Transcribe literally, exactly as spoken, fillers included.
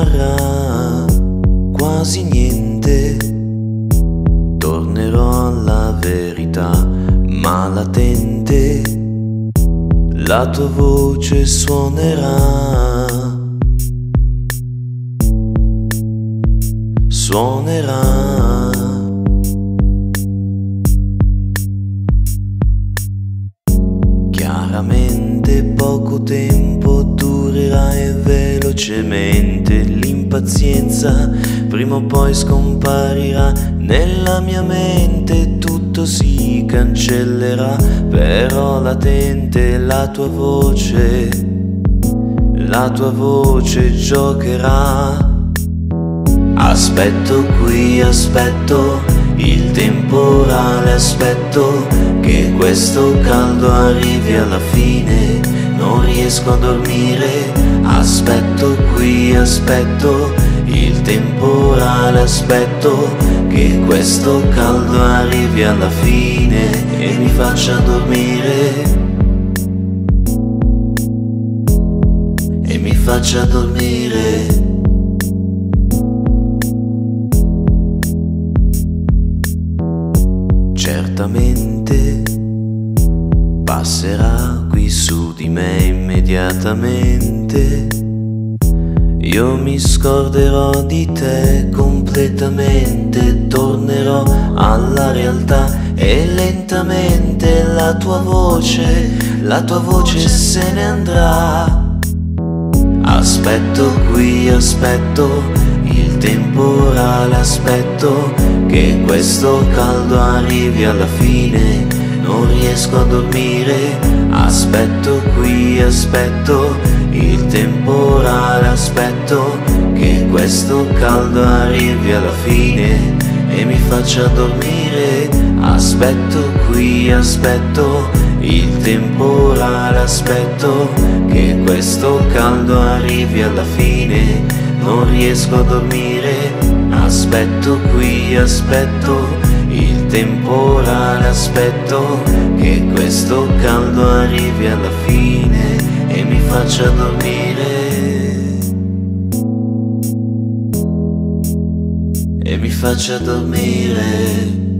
rimarrà quasi niente. Tornerò alla verità ma latente. La tua voce suonerà, suonerà. Chiaramente poco tempo durerà e velocemente l'impazienza prima o poi scomparirà nella mia mente, tutto si cancellerà, però latente la tua voce, la tua voce giocherà. Aspetto qui, aspetto il temporale, aspetto che questo caldo arrivi alla fine, non riesco a dormire. Aspetto qui, aspetto il temporale, aspetto che questo caldo arrivi alla fine e mi faccia dormire, e mi faccia dormire. Certamente passerà qui su di me immediatamente. Io mi scorderò di te completamente, tornerò alla realtà e lentamente la tua voce, la tua voce se ne andrà. Aspetto qui, aspetto il temporale, aspetto che questo caldo arrivi alla fine, non riesco a dormire. Aspetto qui, aspetto il temporale, aspetto che questo caldo arrivi alla fine e mi faccia dormire. Aspetto qui, aspetto il temporale, aspetto che questo caldo arrivi alla fine, non riesco a dormire. Aspetto qui, aspetto il temporale, aspetto che questo caldo arrivi alla fine e mi faccia dormire, e mi faccia dormire.